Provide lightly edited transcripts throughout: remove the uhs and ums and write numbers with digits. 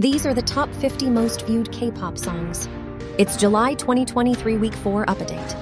These are the top 50 most viewed K-pop songs. It's July 2023 Week 4 update.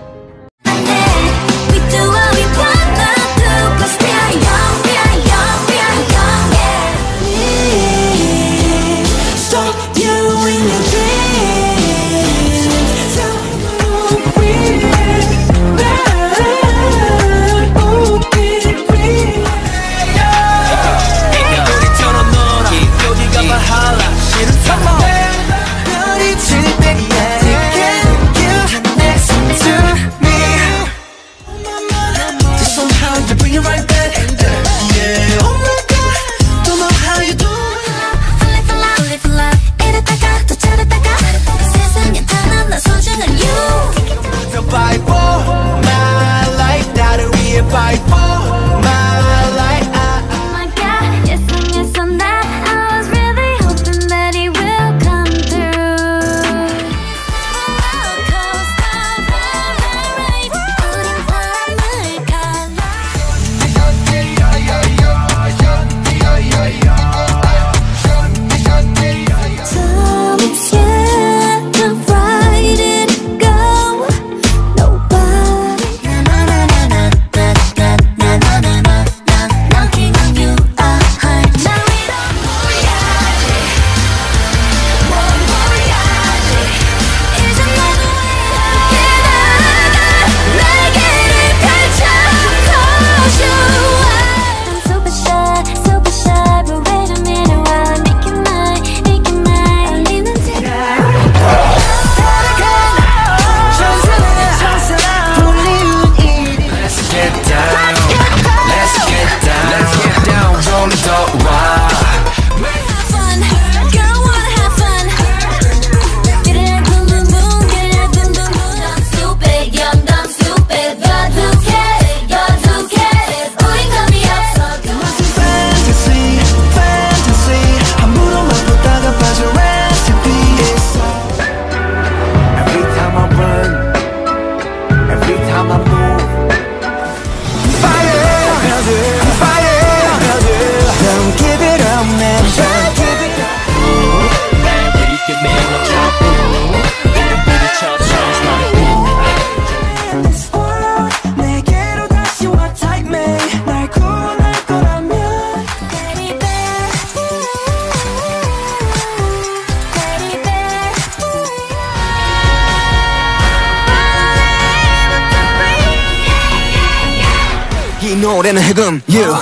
이 노래는 흑음 you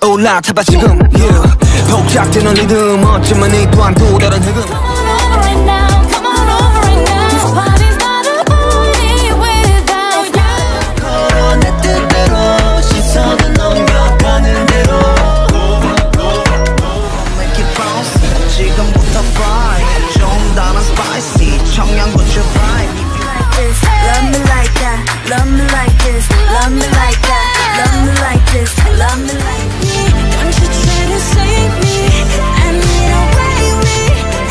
올라타봐 지금 you 독작되는 리듬 어쩌면 이 또한 또 다른 흑음 Come on over right now Come on over right now This party's not a party without you 걸어 내 뜻대로 시선은 너는 곁가는 대로 Make it bounce 지금부터 fry 좀 다른 spicy 청양고추 fry Love me like that Love me like this Love me like that Love me like this, love me like me. Don't you try to save me and lead away me.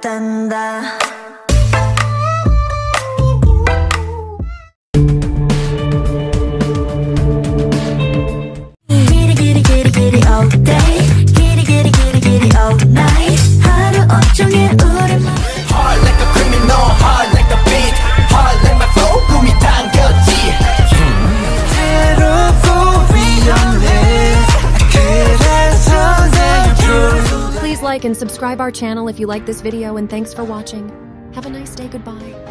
tanda. Giddy, giddy, giddy, giddy all day. Giddy, giddy, giddy, giddy all night. 하루 온종일 우리만. Hard like a criminal, hard like a beat, hard like my flow, 꿈이 당겼지. Please like and subscribe our channel if you like this video, and thanks for watching. Have a nice day. Goodbye.